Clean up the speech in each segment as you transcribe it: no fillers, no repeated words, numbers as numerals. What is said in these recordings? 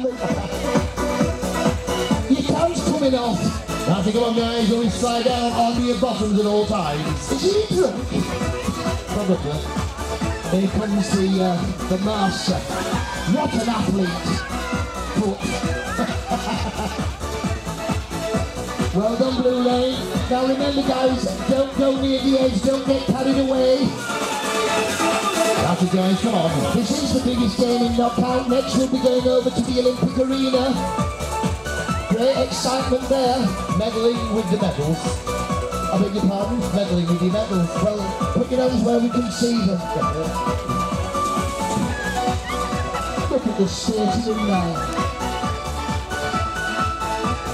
You can't come it off. Now come on guys, always slide down on your bottoms at all times. Is he drunk? Probably. Here comes the master. What an athlete. But... Well done, Blue Lane. Now remember guys, don't go near the edge, don't get carried away. That's it guys, come on. This is the biggest game in Knockout. Next we'll be going over to the Olympic Arena. Great excitement there. Meddling with the medals. I beg your pardon, meddling with your medals. Well, put your hands where we can see them. Look at the stages in there.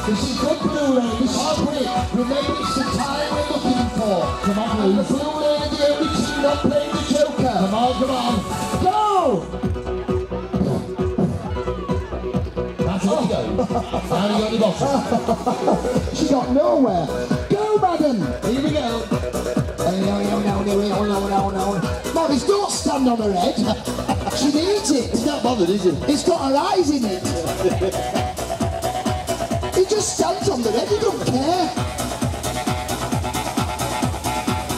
This is good, Blue Lane. This is quick. Remember, it's the tie we're looking for. Come on, please. And the Blue Lane are the only team not playing the Joker. Come on, come on. Go! That's it, oh. Go. Now you got the bottom. She got nowhere. Go, madam. Here we go. No. Mavis, don't stand on her head. She'd eat it. She's not bothered, is she? It's got her eyes in it. He just stands on the head, he don't care.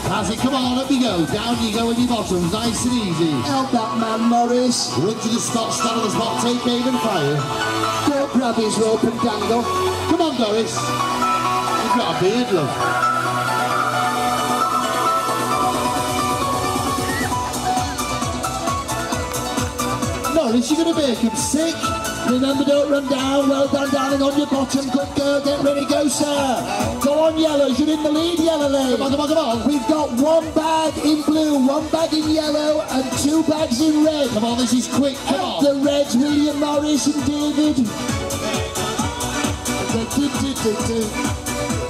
That's it, come on, up you go. Down you go with your bottoms, nice and easy. Help that man, Morris. Run to the spot, stand on the spot, take aim and fire. Go grab his rope and dangle. Come on, Doris. You've got a beard, love. Doris, you're going to make him sick. Remember, don't run down, well done, darling, on your bottom, good girl, get ready, go, sir. Go on, yellows, you're in the lead, yellow lane. Come on, come on, come on. We've got one bag in blue, one bag in yellow, and two bags in red. Come on, this is quick, come on. The reds, William Morris and David.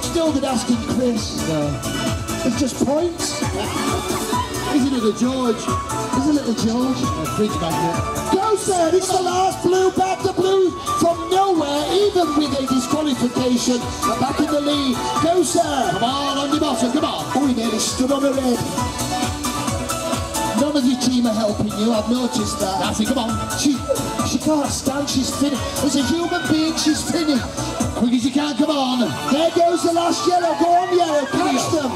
Still the asking Chris. No. It's just points. He's a little George. He's a little George. A fridge magnet. Go, sir, it's the last blue bag. Even with a disqualification, we're back in the lead. Go, sir. Come on the bottom, come on. Oh, he nearly stood on the red. None of your team are helping you, I've noticed that. That's it, come on. She can't stand, she's finished. As a human being, she's finished. Quick as you can, come on. There goes the last yellow. Go on, yellow. Catch them.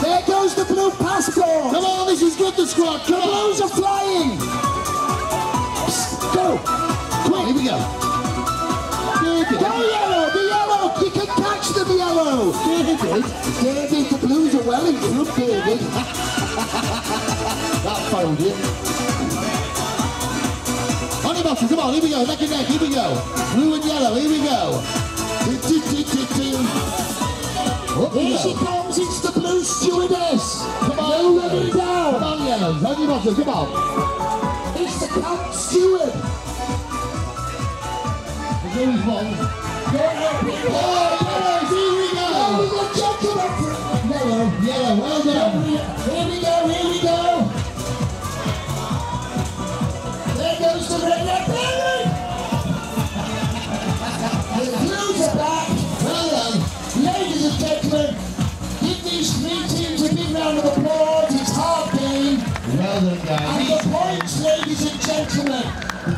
There goes the blue passport! Come on, this is good, the squad! Come on. Blues are flying! Psst, go! Quick! Here we go! David. Go yellow! The yellow! You can catch them, yellow! David! David, the blues are well in front, David! That found it! On the bottom, come on, here we go, neck and neck, here we go! Blue and yellow, here we go! Here she comes, it's the blue stewardess! Come on, no running down! Come on, yellows, on your bottom, come on! It's the camp steward! There's always one. Don't help me! Oh, yellows, here we go! Oh, we've got chocolate! Yellow, yellow, well done! Here we go, here we go! There goes the redneck penguin! The blues are back! Well done! Ladies and gentlemen, give these three teams a big round of applause. It's hard game. Well done, guys. And the points, ladies and gentlemen,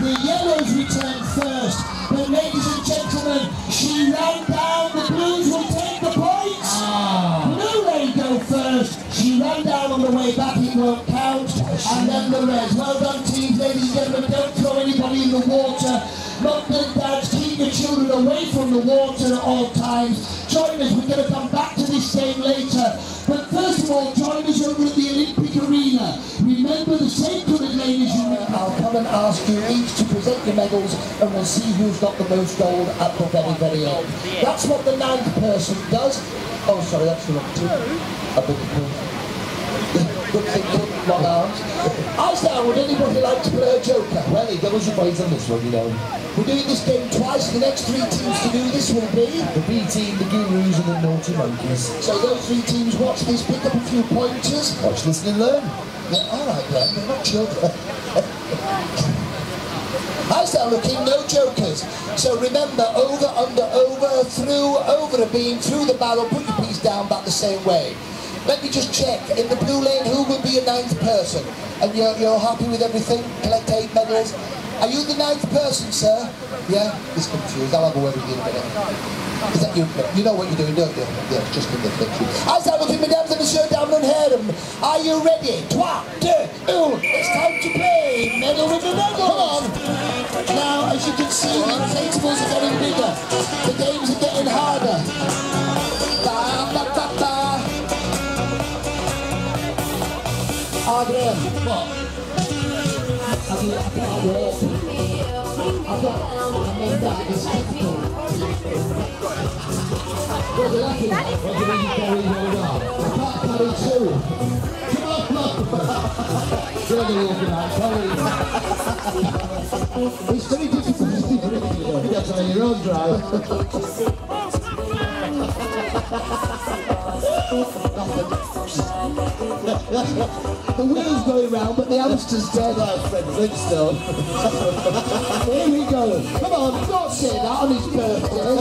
the yellows return first. But ladies and gentlemen, she ran down. The blues will take the points. Ah. Blue Lane go first. She ran down on the way back. It won't count. And then the reds. Well done, teams. Ladies and gentlemen, don't throw anybody in the water. Look, the dads, keep the children away from the water at all times. Join us, we're going to come back to this game later. But first of all, join us over at the Olympic Arena. Remember the same coloured lane as you win. I'll come and ask you each to present your medals and we'll see who's got the most gold at the very, very end. That's what the ninth person does. Oh, sorry, that's the wrong team. I beg your pardon. Good thing, good, long arms. As now, would anybody like to play a joker? Well, he doubles your points on this one, you know. We're doing this game twice. The next three teams to do this will be the B team, the Gurus, and the Naughty Monkeys. So those three teams, watch this, pick up a few pointers. Watch, listen and learn. Yeah, all right, then. They're not children. As they're looking, no jokers. So remember, over, under, over, through, over a beam, through the barrel, put your piece down back the same way. Let me just check, in the blue lane, who will be a ninth person? And you're happy with everything? Collect 8 medals? Are you the ninth person, sir? Yeah? He's confused. I'll have a word with you in a minute. Is that you? You know what you're doing, don't you? Yeah, just in the picture. As I look at mesdames and messieurs, dames and herren, are you ready? 3, 2, 1, it's time to play! Medal with a medal! Come on! Now, as you can see, the tables are getting bigger. The games are getting harder. Adrian, what? I can't walk. I mean, that is difficult. What do you carry going on? I can't carry two. Come on, look! You're the walking out, sorry. It's very difficult to do. You have to on your own drive. The wheel's going round, but the hamster's dead, like Fred Flintstone. Here we go. Come on, don't say that on his birthday. Come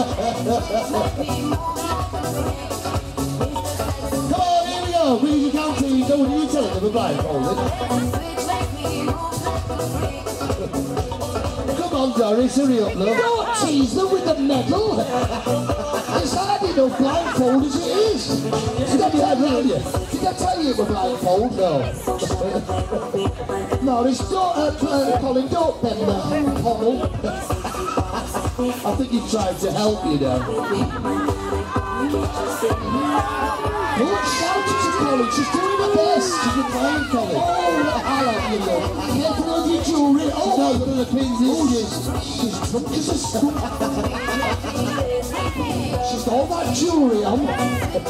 on, here we go. We can count to you. Don't you tell them about blindfolded. Come on, Doris, hurry up, love. Don't tease them with the medal. It's hard enough blindfold as it is. It's got your head round you. Did I tell you it was blindfold? No. Norris, don't, Colin, don't bend the pommel. I think he tried to help you now. Don't shout it to Colin, she's doing her best. She's been playing Colin. Oh, I love you, love. Careful of your jewellery. Oh, no, the pins is. She's drunk as a skunk. She's got all that jewellery on,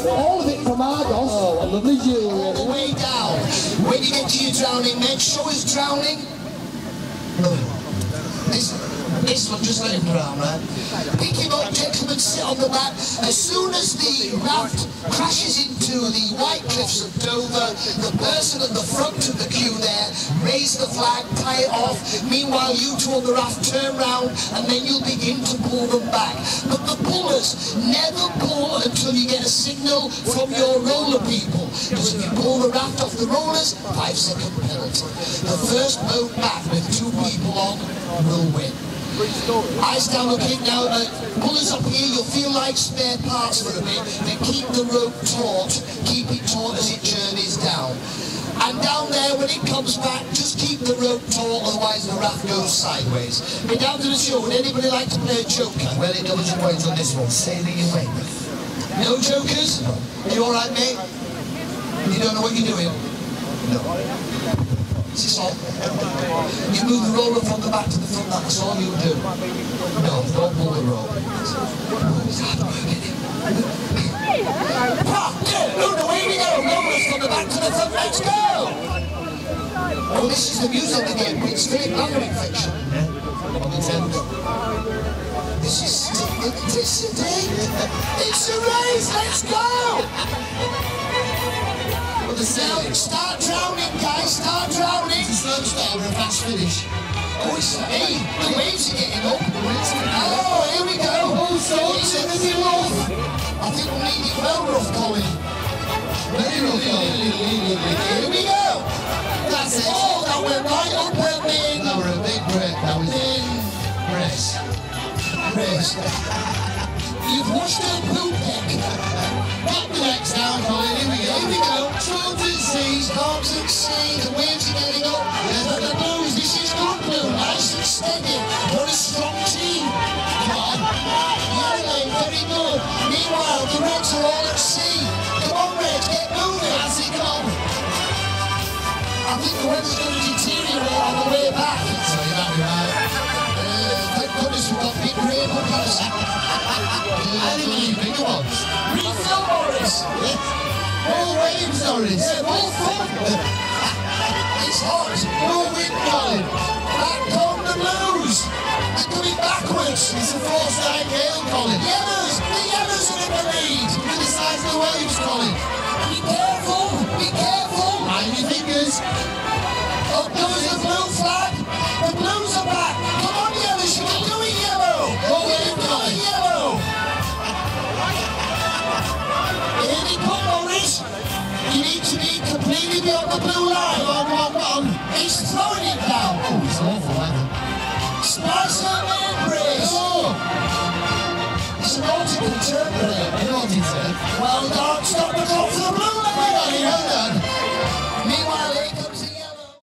all of it from Argos. Oh, what lovely jewellery. All the way down. When you get to your drowning, mate, show us drowning. This one, just let him drown, right? Pick him up, gentlemen, sit on the back. As soon as the raft crashes into the white cliffs of Dover, the person at the front of the queue there, raise the flag, tie it off. Meanwhile, you two on the raft turn round, and then you'll begin to pull them back. But the pullers never pull until you get a signal from your roller people. Because if you pull the raft off the rollers, 5-second penalty. The first boat back with 2 people on will win. Eyes down, okay, now, pullers up here, you'll feel like spare parts for a bit, then keep the rope taut, keep it taut as it journeys down. And down there, when it comes back, just keep the rope taut, otherwise the raft goes sideways. We're down to the show, would anybody like to play a joker? Well, it doubles your points on this one, sailing away. No jokers? Are you alright, mate? You don't know what you're doing? No. Is this all? You move the roller from the back to the front, that's all you do. No, don't pull the roller. It's hard work, isn't it? Yeah, away we go! Rollers from the back to the front, let's go! Oh, this is the music again, it's Philip Bladder Infection. On the 10th. This is Stick, it's a race, let's go! Now, start drowning, guys, start drowning. It's a slow start, a fast finish. Oh, it's hey, the waves are getting up. Oh, here we go. It's a bit rough. I think we need it well rough, Colin. Very rough, Colin. Here we go. That's it. Oh, that went right up at me. That was a big break. That was in. Press. Press. You've washed our poop deck. Back the legs down, Colin, here we go, trophies, seas, arms at sea, the waves are getting up, and the blues, this is good blue, nice and steady, what a strong team, come on, Ireland, very good, meanwhile, the Reds are all at sea, come on Reds, get moving, as it come on, I think the weather's going to deteriorate on the way back, I'll tell you that right, thank goodness we've got big grey buckets, bigger ones. Refill, Morris! All waves, Morris! All fun! It's hot! No wind, Colin! Back on the blues! They're coming backwards! It's a force-side gale, Colin! Yellers! The yellers are in the lead! Criticise the waves, Colin! Be careful! Be careful! Mind your fingers! Up goes the blue flag! The blues are back! Come on, yellers! You can do it, yellow! Go in, Colin! Yellow! Here they come, Morris! You need to be completely beyond the blue line on 1-1. He's throwing it down. Oh, it's awful, isn't it? Sparser man, Breeze. It's an audible interpreter. An auditor. Well done. Stop the goal for the blue line. Well done. Meanwhile, here comes the yellow.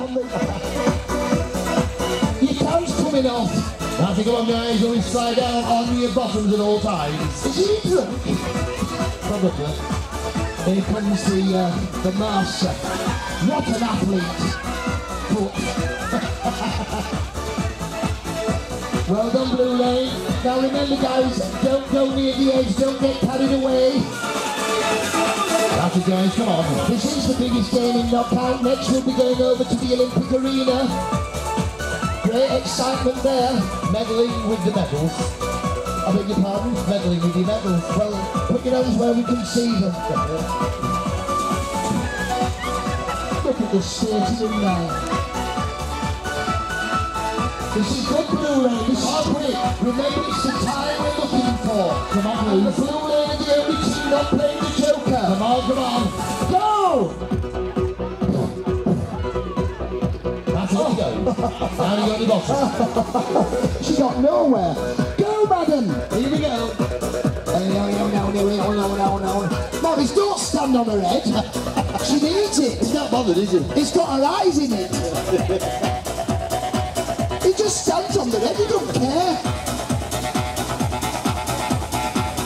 You can't come in off. Now to go on guys, you're inside down on your bottoms at all times. Is he drunk? Probably. Here comes the master. What an athlete. But... Well done, Blue Lane. Now remember, guys, don't go near the edge, don't get carried away. That's it, guys, come on. This is the biggest game in Knockout. Next, we'll be going over to the Olympic Arena. Great excitement there. Meddling with the medals. I beg your pardon, meddling with your medals. Well, put your hands where we can see them. Look at the state in there. This is good, Blue Lane. This is quick. Remember, it's the time we're looking for. Come on, Blue. And the Blue Lane are the only team not playing the Joker. Come on, come on. Go! That's how it goes. Now you got the bottom. She got nowhere. Go, madam. Here we go. No. Mavis, don't stand on her head. She needs it. He's not bothered, is he? It's got her eyes in it. Stands on the head, you don't care.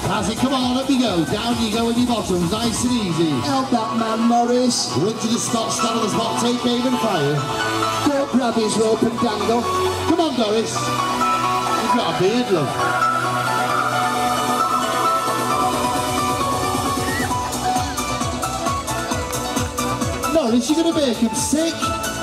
That's it, come on, up you go. Down you go with your bottoms, nice and easy. Help that man, Morris. Run to the stop, stand on the spot, take aim and fire. Don't grab his rope and dangle. Come on, Doris. You've got a beard, love. Doris, you're going to make him sick.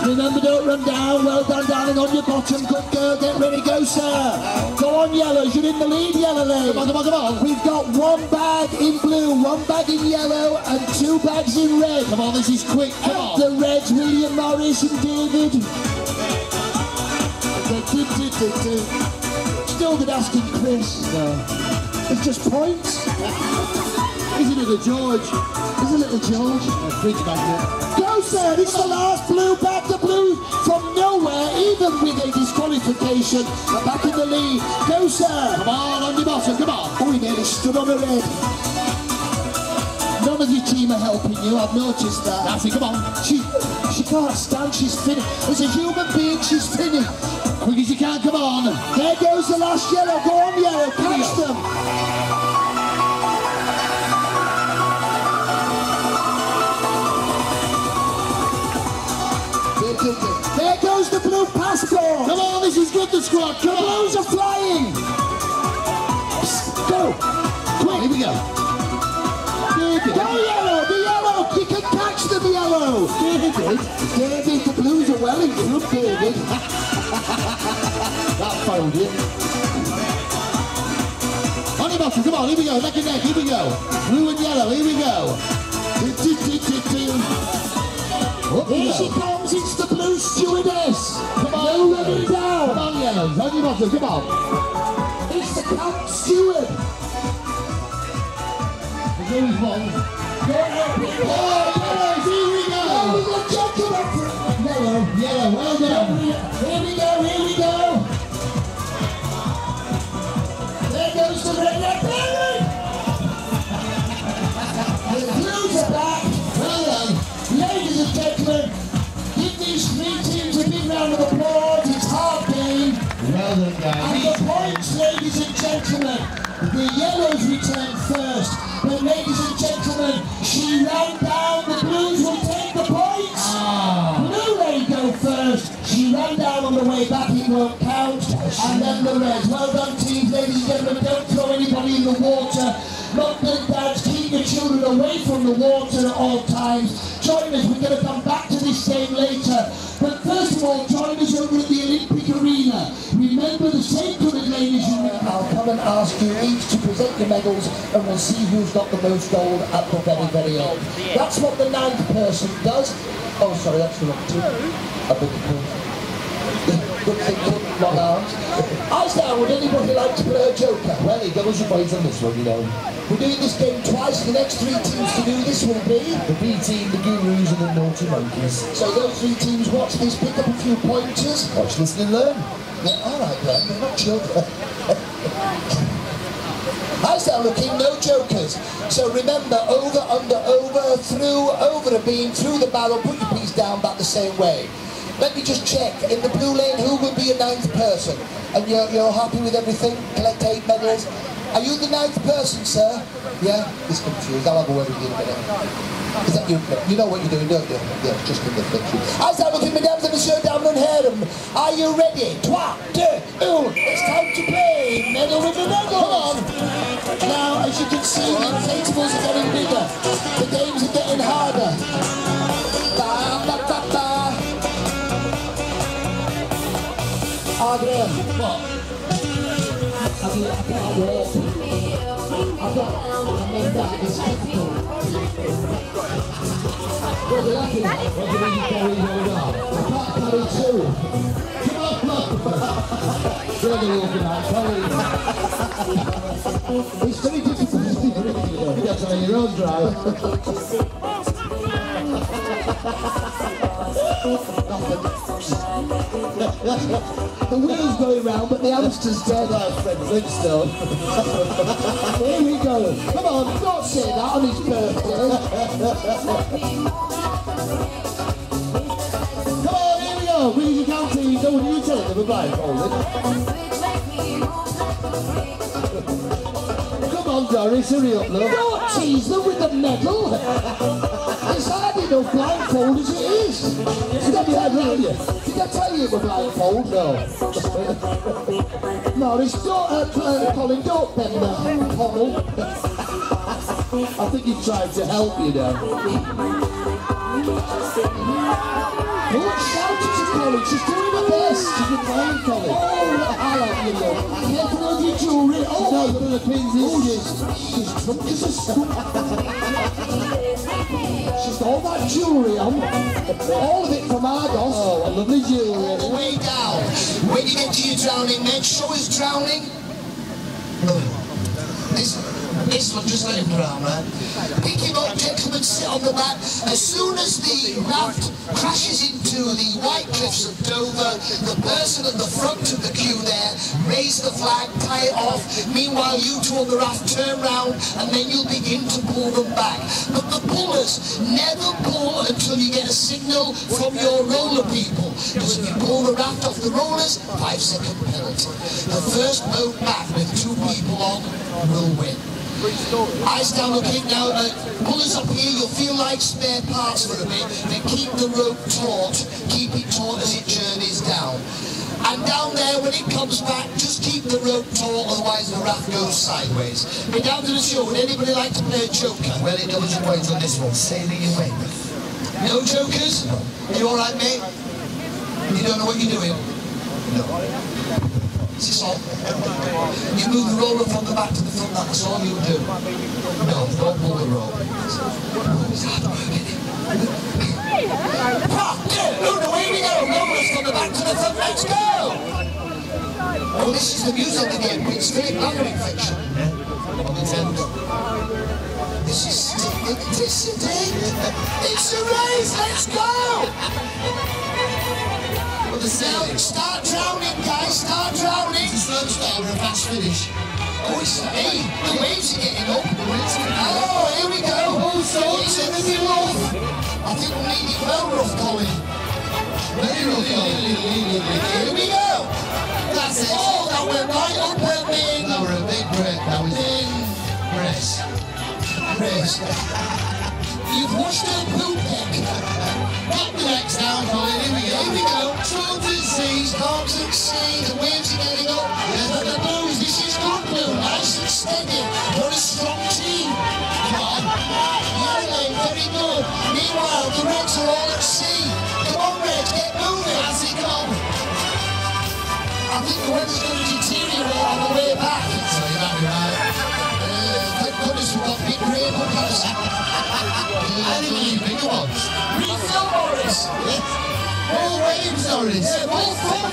Remember, don't run down. Well done, darling, on your bottom. Good girl, get ready, go, sir. Go on, yellows, you're in the lead, yellow lane. Come on, come on, come on. We've got one bag in blue, one bag in yellow, and two bags in red. Come on, this is quick, come on. The Reds, William Morris and David. Still the asking Chris. No. It's just points. He's a little George. He's a little George. Bridge back there. Go, sir, it's the last blue bag. From nowhere, even with a disqualification, back in the lead. Go, sir. Come on your bottom, come on. Oh, he nearly stood on the red. None of your team are helping you, I've noticed that. Nancy, come on. She can't stand, she's finished. As a human being, she's finished. Quick as you can, come on. There goes the last yellow. Go on, yellow, catch them. There goes the blue passport! Come on, this is good, the squad! Come the blues on. Are flying! Psst, go! Quick! Here we go! David. Go yellow! The yellow! You can catch the yellow! David, the blues are well in group, David! That found it! On your bottom, come on, here we go, neck and neck, here we go! Blue and yellow, here we go! Here she comes, it's the blue stewardess. Come on, no running down. Come on, yellows, on your bottom, come on. It's the camp steward. There's always one. Oh, yellows, here we go. Oh, we've got Jack. Yellow, yellow, well done. Here we go, here we go. There goes the redneck penguin. The blues are back. Ladies and gentlemen, give these three teams a big round of applause. It's hard game. Well done, guys. And the points, ladies and gentlemen, the yellows return first. But ladies and gentlemen, she ran down. The blues will take the points. Blue Lane go first. She ran down on the way back. It won't count. And then the Reds. Well done, teams. Ladies and gentlemen, don't throw anybody in the water. Not the dads, keep the children away from the water at all times. Join us, we're going to come back to this game later. But first of all, join us over at the Olympic Arena. Remember the same coloured lane as you remember. I'll come and ask you each to present your medals and we'll see who's got the most gold at the very, very end. That's what the ninth person does. Oh, sorry, that's the wrong two. I beg your pardon. Good thing, good, long arms. As now, would anybody like to play a joker? Well, he goes and waits on this one, you know. We're doing this game twice. The next three teams to do this will be the B team, the Gurus and the Naughty Monkeys. So those three teams watch this, pick up a few pointers. Watch, listen and learn. Yeah, alright then, they're not children. How's that looking? No jokers. So remember, over, under, over, through, over a beam, through the barrel, put your piece down back the same way. Let me just check. In the blue lane, who will be a ninth person? And you're happy with everything? Collect 8 medals? Are you the ninth person, sir? Yeah? He's confused. I'll have a word with you in a minute. Is that you? You know what you're doing, don't you? Yeah, just in the picture. As I look at mesdames and messieurs, dames and herren, are you ready? 3, 2, 1, it's time to play. Medal with the medal. Come on. Now, as you can see, the tables are getting bigger. The games are getting harder. Are there? What? I mean, it's difficult. Well, they're lucky. Come on, it's very difficult. You got on your own drive. The wheels going round, but the hamster's dead. Our friend Flintstone. Here we go. Come on, don't say that on his birthday. Come on, here we go. We need to count to you. Don't you tell it. They're blindfolded. Come on, Doris, hurry up, love. Don't tease them with the medal. It's hard enough blindfold as it is. It's got to be hard round you. I tell you about blindfold, no. Norris, Colin, don't bend that pommel. I think he tried to help you now. Don't shout it to Colin, she's doing her best. She's blind, Colin. Oh, I'll help you, love. You have to know your jewellery. Oh, no, the pins she's drunk as a skunk. She's got all that jewellery on, all of it from Argos. Oh, what lovely jewellery. Way down. When you get to your drowning next, show his drowning. This one, just let him drown, man. Pick him up, gentlemen, sit on the mat. As soon as the raft crashes into the white cliffs of Dover, the person at the front of the queue there, raise the flag, tie it off. Meanwhile, you two on the raft turn round, and then you'll begin to pull them back. But the pullers never pull until you get a signal from your roller people. Because if you pull the raft off the rollers, 5-second penalty. The first boat back with 2 people on will win. Eyes down, looking now, pullers up here, you'll feel like spare parts for a bit, then keep the rope taut, keep it taut as it journeys down. And down there, when it comes back, just keep the rope taut, otherwise the raft goes sideways. But down to the show, would anybody like to play a joker? Well, it doesn't wait on this one, sailing away. No jokers? Are you alright, mate? You don't know what you're doing? No. Is this all? You move the roller from the back to the front, that's all you do. No, don't pull the roller. It's hard work, isn't it? Away we go! Rollers from the back to the front, let's go! Oh, this is the music again, it's Philip Langer infection. On the 10th. This is sitting. It's a race, let's go! Now, start drowning, guys, start drowning. It's the first round of a fast finish. Oh, it's me. The waves are getting up. Oh, here we go. Oh, so it's everything rough. I think we need it well rough, Colin. Very rough, Colin. Here we go. That's it. Oh, that went right up at me. That were a big break. That was in. Press. Press. You've washed your poop deck. Got the legs down, Colin, here we go. Troll disease, dogs at sea, the waves are getting up. Look at the blues, this is good blue, nice and steady. What a strong team. Come on. Yelling, very good. Meanwhile, the reds are all at sea. Come on, Reds, get moving. How's it gone? I think the weather's going to deteriorate on the way back. So you might be right. Thank goodness we've got big rain on us. I think we need bigger ones. All waves, Norris. Yeah, all fun.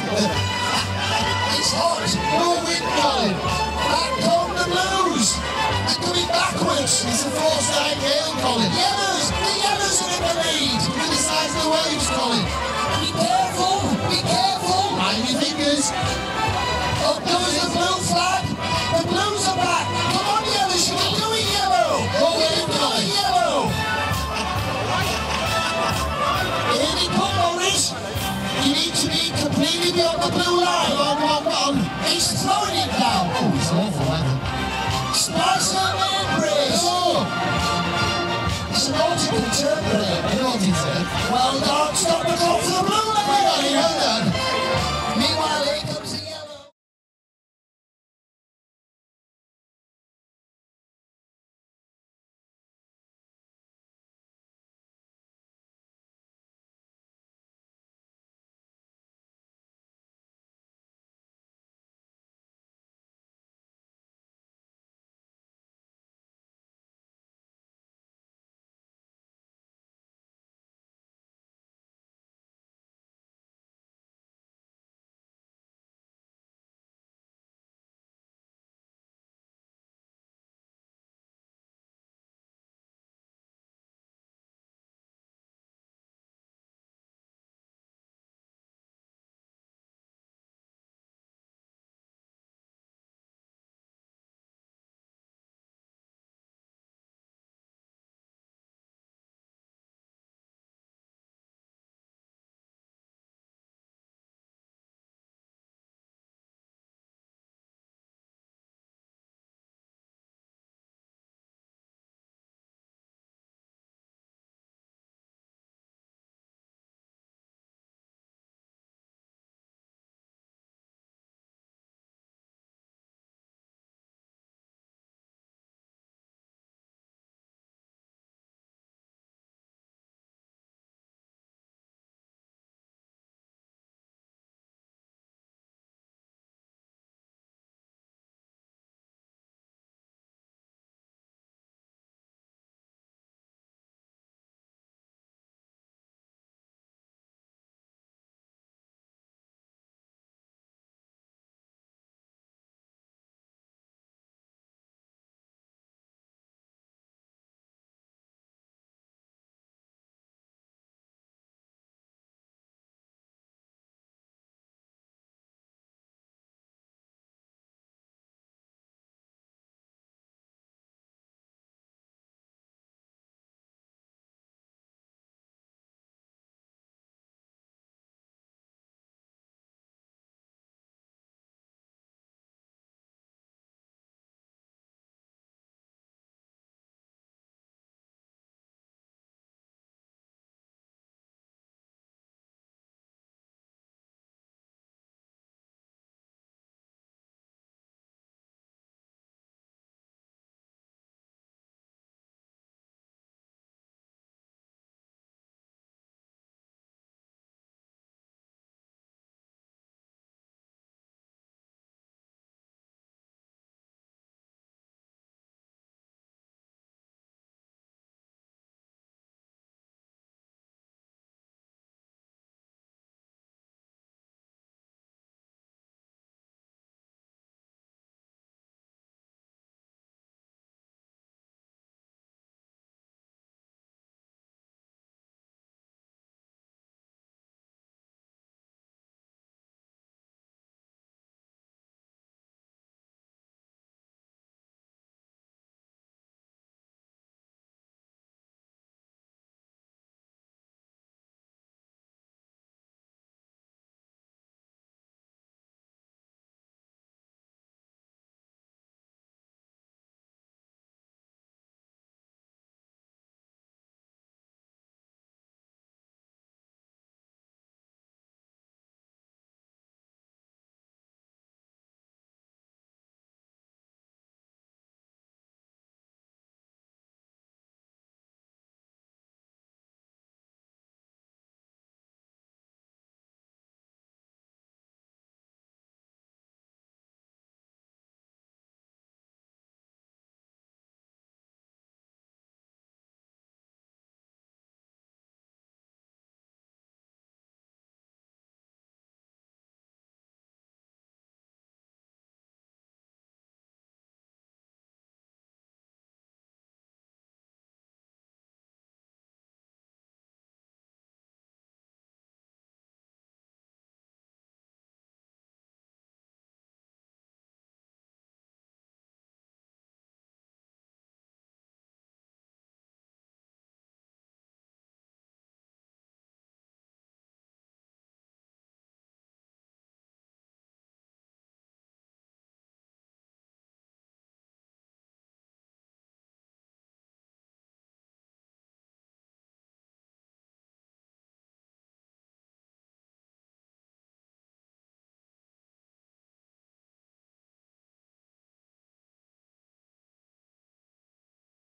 It's hot. No wind, Colin. Back on the blues. They're coming backwards. It's a force-side gale, Colin. The yellows are in the lead. Criticize the waves, Colin. Be careful. Mind your fingers. Up goes the blue flag. The blues are back. Come on, yellows. You can do it, yellow. Go in, Colin. Yellow. Here they come, Norris. we built the blue line on 1-1. He's throwing it down. Oh, it's awful, isn't it? Spicer and Brace. Oh. It's an alternate turn there. An alternate turn. Well done. Stop the goal for the blue line. Hang on, hang on.